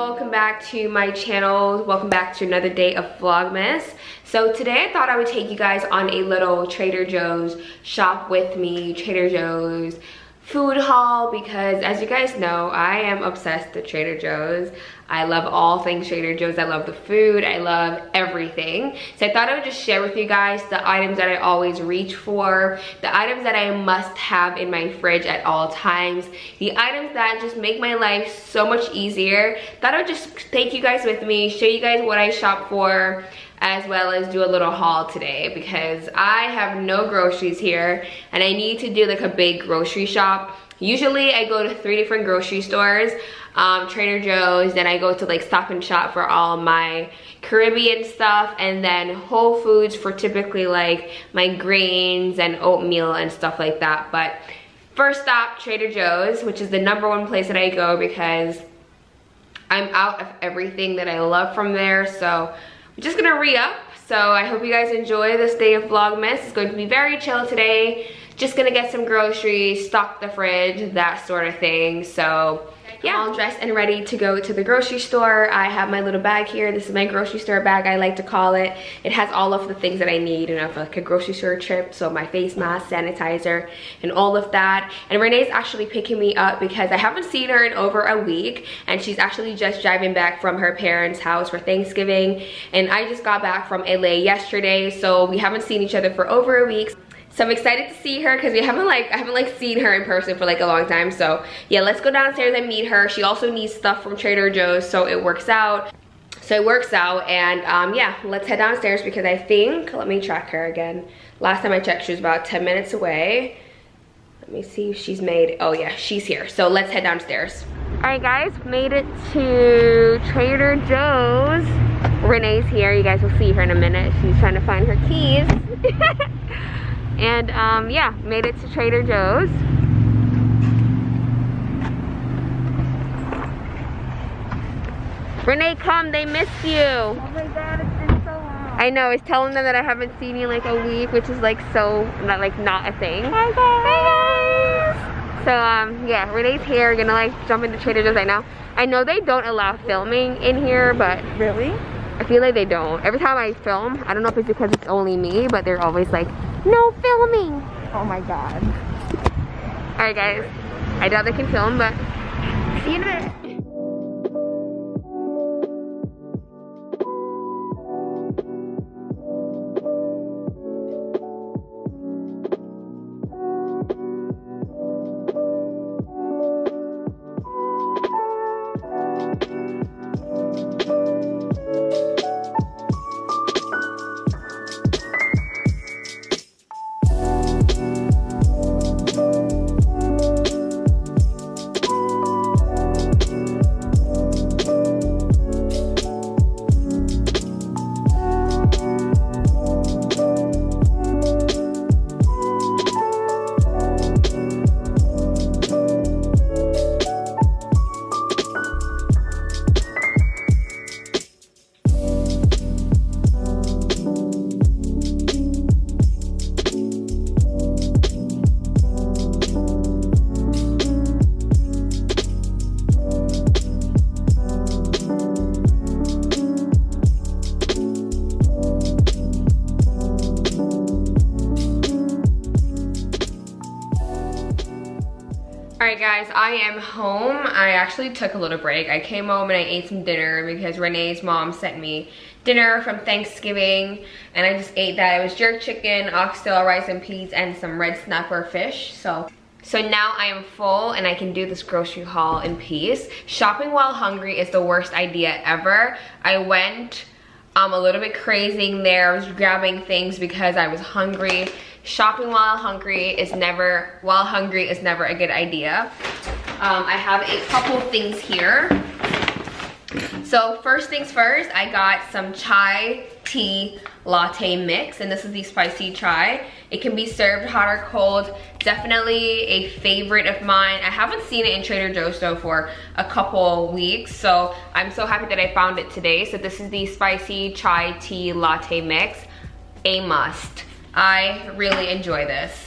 welcome back to my channel. Welcome back to another day of Vlogmas. So today I thought I would take you guys on a little Trader Joe's shop with me, Trader Joe's food haul, because as you guys know, I am obsessed with Trader Joe's. I love all things Trader Joe's. I love the food, I love everything. So I thought I would just share with you guys the items that I always reach for, the items that I must have in my fridge at all times, the items that just make my life so much easier. Thought I would just take you guys with me, show you guys what I shop for, as well as do a little haul today, because I have no groceries here and I need to do like a big grocery shop. Usually I go to 3 different grocery stores, Trader Joe's, then I go to like Stop and Shop for all my Caribbean stuff, and then Whole Foods for typically like my grains and oatmeal and stuff like that. But first stop, Trader Joe's, which is the #1 place that I go because I'm out of everything that I love from there. So I'm just gonna re-up. So I hope you guys enjoy this day of Vlogmas. It's going to be very chill today. Just gonna get some groceries, stock the fridge, that sort of thing. So yeah, all dressed and ready to go to the grocery store. I have my little bag here. This is my grocery store bag, I like to call it. It has all of the things that I need, and I have like a grocery store trip, so my face mask, sanitizer, and all of that. And Renee's actually picking me up because I haven't seen her in over a week, and she's actually just driving back from her parents' house for Thanksgiving. And I just got back from LA yesterday, so we haven't seen each other for over a week. So I'm excited to see her because I haven't seen her in person for like a long time. So yeah, let's go downstairs and meet her. She also needs stuff from Trader Joe's, so it works out. And yeah, let's head downstairs because I think, let me track her again. Last time I checked, she was about 10 minutes away. Let me see if she's made, oh yeah, she's here. So let's head downstairs. All right guys, made it to Trader Joe's. Renee's here, you guys will see her in a minute. She's trying to find her keys. And yeah, made it to Trader Joe's. Renee, come, they missed you. Oh my God, it's been so long. I know, I was telling them that I haven't seen you in like a week, which is like so, not a thing. Hi guys. Hi guys. So yeah, Renee's here, we're gonna like jump into Trader Joe's right now. I know they don't allow filming in here, but. Really? I feel like they don't. Every time I film, I don't know if it's because it's only me, but they're always like, no filming. Oh my God. All right guys, I doubt they can film, but see you in a minute. Guys, I am home. I actually took a little break. I came home and I ate some dinner because Renee's mom sent me dinner from Thanksgiving, and I just ate that. It was jerk chicken, oxtail rice and peas, and some red snapper fish. So now I am full and I can do this grocery haul in peace. Shopping while hungry is the worst idea ever. I went a little bit crazy in there. I was grabbing things because I was hungry. Shopping while hungry is never a good idea. I have a couple things here. So first things first, I got some chai tea latte mix, and this is the spicy chai. It can be served hot or cold. Definitely a favorite of mine. I haven't seen it in Trader Joe's though for a couple weeks, so I'm so happy that I found it today. So this is the spicy chai tea latte mix, a must. I really enjoy this.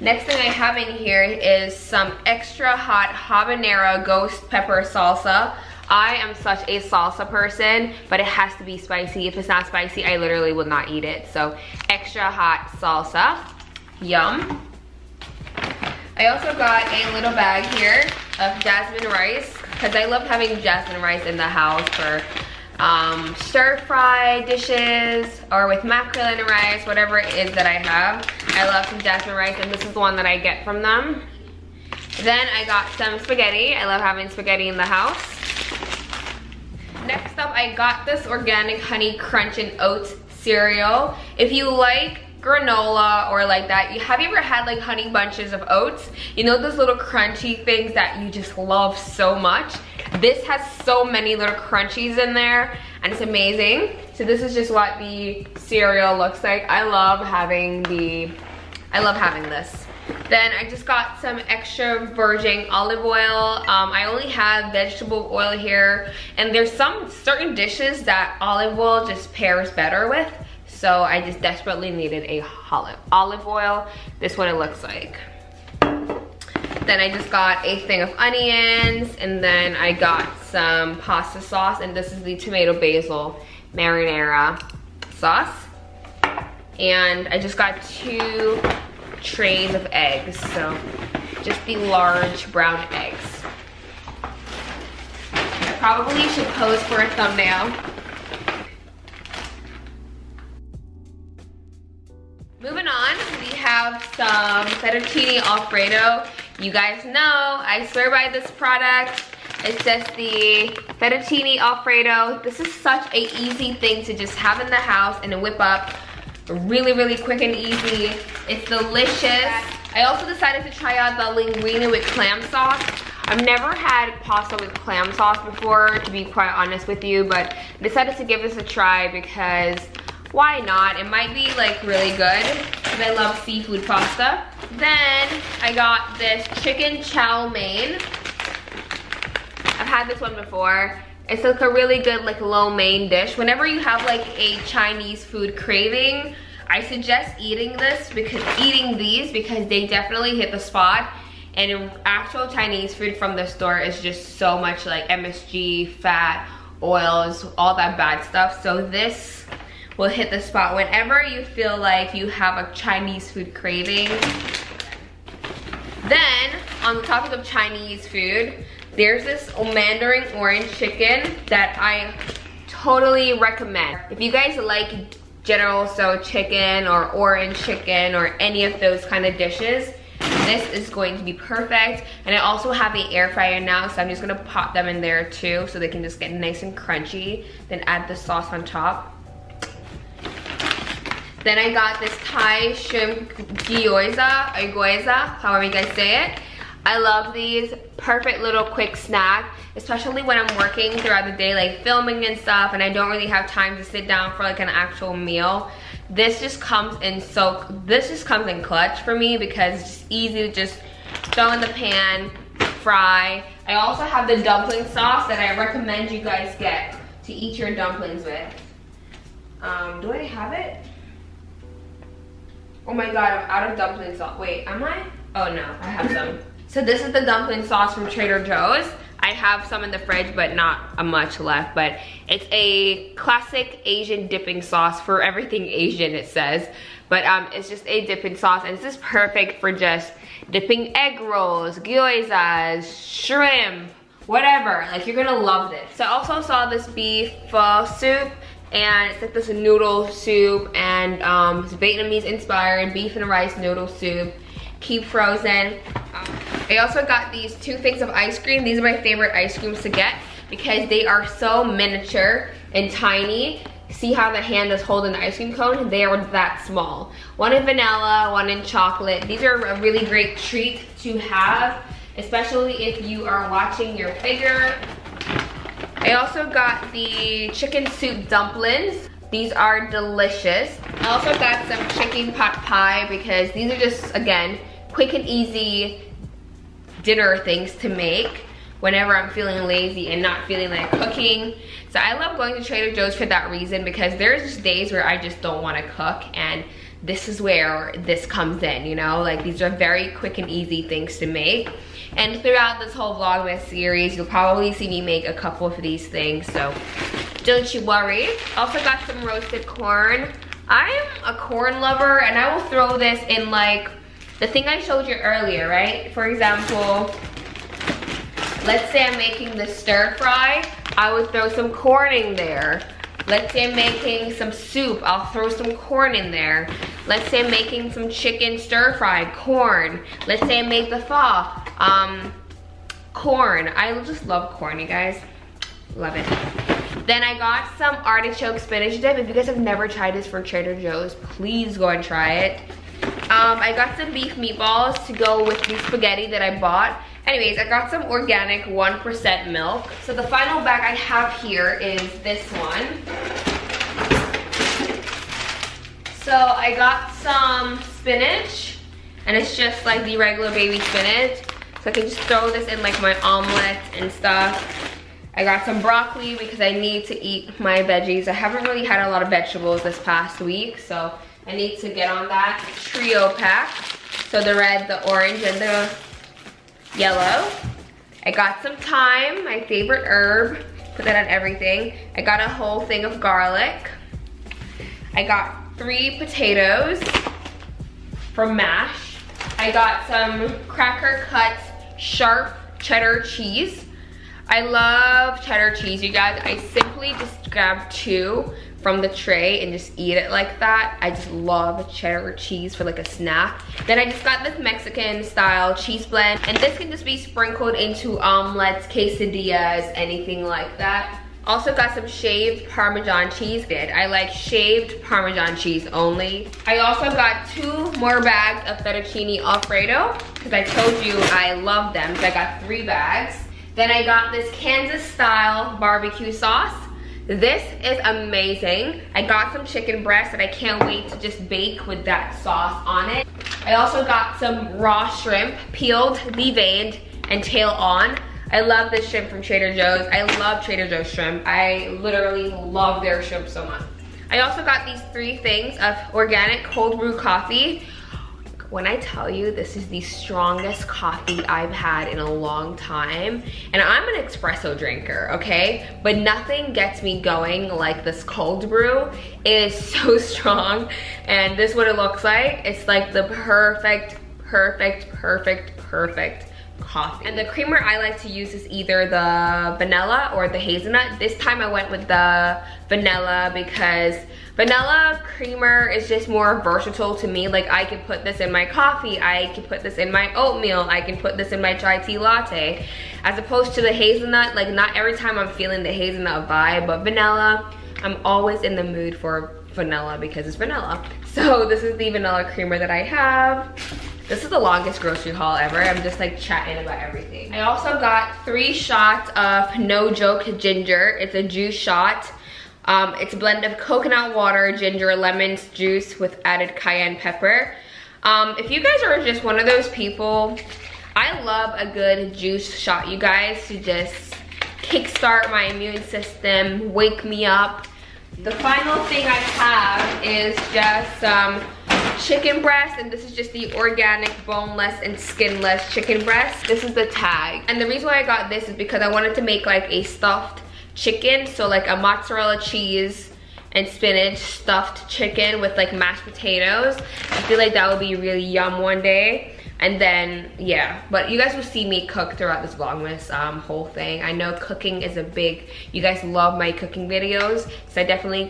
Next thing I have in here is some extra hot habanero ghost pepper salsa. I am such a salsa person, but it has to be spicy. If it's not spicy, I literally will not eat it. So extra hot salsa, yum. I also got a little bag here of jasmine rice, because I love having jasmine rice in the house for stir-fry dishes or with mackerel and rice, whatever it is that I have. I love some jasmine rice, and this is the one that I get from them. Then I got some spaghetti. I love having spaghetti in the house. Next up, I got this organic honey crunch and oats cereal. If you like granola or like that, have you ever had like honey bunches of oats? You know those little crunchy things that you just love so much? This has so many little crunchies in there, and it's amazing. So this is just what the cereal looks like. I love having this. Then I just got some extra virgin olive oil. I only have vegetable oil here, and there's some certain dishes that olive oil just pairs better with. So I just desperately needed a olive oil. This is what it looks like. Then I just got a thing of onions, and then I got some pasta sauce, and this is the tomato basil marinara sauce. And I just got 2 trays of eggs, so just the large brown eggs. I probably should pose for a thumbnail. Moving on, we have some fettuccine alfredo. You guys know I swear by this product. It's just the fettuccine alfredo. This is such an easy thing to just have in the house and whip up really, really quick and easy. It's delicious. I also decided to try out the linguine with clam sauce. I've never had pasta with clam sauce before, to be quite honest with you, but I decided to give this a try because why not? It might be like really good, because I love seafood pasta. Then I got this chicken chow mein. I've had this one before. It's like a really good like lo mein dish. Whenever you have like a Chinese food craving, I suggest eating these because they definitely hit the spot. And actual Chinese food from the store is just so much like MSG, fat, oils, all that bad stuff. So this will hit the spot whenever you feel like you have a Chinese food craving. Then, on the topic of Chinese food, there's this mandarin orange chicken that I totally recommend. If you guys like General So chicken or orange chicken or any of those kind of dishes, this is going to be perfect. And I also have an air fryer now, so I'm just gonna pop them in there too so they can just get nice and crunchy, then add the sauce on top. Then I got this Thai shrimp gyoza, or gyoza, however you guys say it. I love these, perfect little quick snack, especially when I'm working throughout the day, like filming and stuff, and I don't really have time to sit down for like an actual meal. This just comes in clutch for me because it's easy to just throw in the pan, fry. I also have the dumpling sauce that I recommend you guys get to eat your dumplings with. Do I have it? Oh my god, I'm out of dumpling sauce. Wait, am I? Oh no, I have some. So this is the dumpling sauce from Trader Joe's. I have some in the fridge, but not a much left, but it's a classic Asian dipping sauce for everything Asian, it says. But it's just a dipping sauce, and it's just perfect for just dipping egg rolls, gyozas, shrimp, whatever. Like, you're gonna love this. So I also saw this beef pho soup, and it's like this noodle soup, and it's Vietnamese inspired beef and rice noodle soup. Keep frozen. I also got these 2 things of ice cream. These are my favorite ice creams to get because they are so miniature and tiny. See how the hand is holding the ice cream cone? They are that small. One in vanilla, one in chocolate. These are a really great treat to have, especially if you are watching your figure. I also got the chicken soup dumplings. These are delicious. I also got some chicken pot pie because these are just, again, quick and easy dinner things to make whenever I'm feeling lazy and not feeling like cooking. So I love going to Trader Joe's for that reason, because there's just days where I just don't want to cook, and this is where this comes in, you know? Like, these are very quick and easy things to make. And throughout this whole Vlogmas series, you'll probably see me make a couple of these things, so don't you worry. Also got some roasted corn. I'm a corn lover, and I will throw this in, like, the thing I showed you earlier, right? For example, let's say I'm making the stir fry, I would throw some corn in there. Let's say I'm making some soup, I'll throw some corn in there. Let's say I'm making some chicken stir fry, corn. Let's say I make the pho, corn. I just love corn, you guys. Love it. Then I got some artichoke spinach dip. If you guys have never tried this from Trader Joe's, please go and try it. I got some beef meatballs to go with the spaghetti that I bought. Anyways, I got some organic 1% milk. So the final bag I have here is this one. So I got some spinach, and it's just like the regular baby spinach. So I can just throw this in like my omelet and stuff. I got some broccoli because I need to eat my veggies. I haven't really had a lot of vegetables this past week, so I need to get on that trio pack. So the red, the orange, and the yellow. I got some thyme, my favorite herb. Put that on everything. I got a whole thing of garlic. I got 3 potatoes for mash. I got some cracker cut sharp cheddar cheese. I love cheddar cheese, you guys. I simply just grabbed 2 from the tray and just eat it like that. I just love cheddar cheese for like a snack. Then I just got this Mexican style cheese blend, and this can just be sprinkled into omelets, quesadillas, anything like that. Also got some shaved Parmesan cheese. I like shaved Parmesan cheese only. I also got 2 more bags of fettuccine Alfredo because I told you I love them, so I got 3 bags. Then I got this Kansas style barbecue sauce. This is amazing. I got some chicken breast that I can't wait to just bake with that sauce on it. I also got some raw shrimp, peeled, deveined, and tail on. I love this shrimp from Trader Joe's. I love Trader Joe's shrimp. I literally love their shrimp so much. I also got these 3 things of organic cold brew coffee. When I tell you this is the strongest coffee I've had in a long time, and I'm an espresso drinker, okay? But nothing gets me going like this cold brew. It is so strong, and this is what it looks like. It's like the perfect coffee. And the creamer I like to use is either the vanilla or the hazelnut. This time I went with the vanilla because vanilla creamer is just more versatile to me. Like, I can put this in my coffee, I can put this in my oatmeal, I can put this in my chai tea latte. As opposed to the hazelnut, like, not every time I'm feeling the hazelnut vibe, but vanilla, I'm always in the mood for vanilla because it's vanilla. So this is the vanilla creamer that I have. This is the longest grocery haul ever. I'm just like chatting about everything. I also got 3 shots of No Joke Ginger. It's a juice shot. It's a blend of coconut water, ginger, lemon juice with added cayenne pepper. If you guys are just one of those people, I love a good juice shot, you guys, to just kickstart my immune system, wake me up. The final thing I have is just some chicken breast, and this is just the organic boneless and skinless chicken breast. This is the tag, and the reason why I got this is because I wanted to make like a stuffed chicken, so like a mozzarella cheese and spinach stuffed chicken with like mashed potatoes. I feel like that would be really yum one day. And then yeah, but you guys will see me cook throughout this Vlogmas whole thing. I know cooking is a big, you guys love my cooking videos, so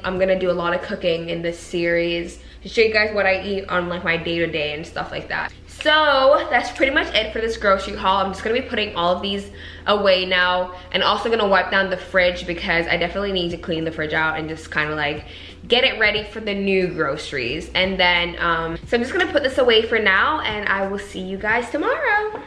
I'm gonna do a lot of cooking in this series to show you guys what I eat on like my day-to-day and stuff like that. So that's pretty much it for this grocery haul. I'm just gonna be putting all of these away now, and also gonna wipe down the fridge because I definitely need to clean the fridge out and just kind of like get it ready for the new groceries. And then so I'm just gonna put this away for now, and I will see you guys tomorrow.